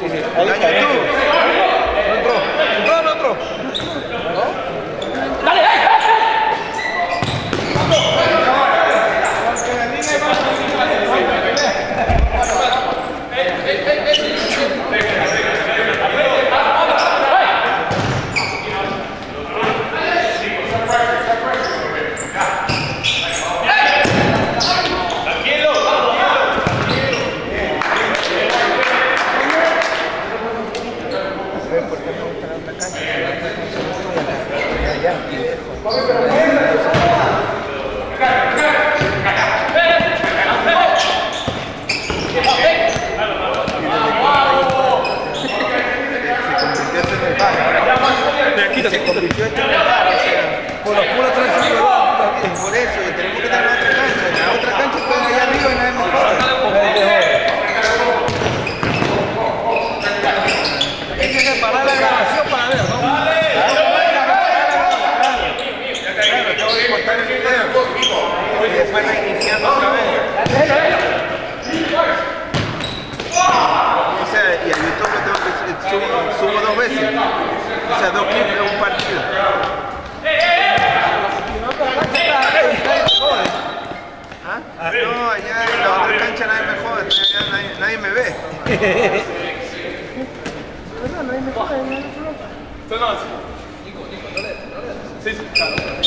Sí, sí, ahí está. No entró. ¿No? ¡Dale, dale! Perdón, nadie me jode. No, sí, claro.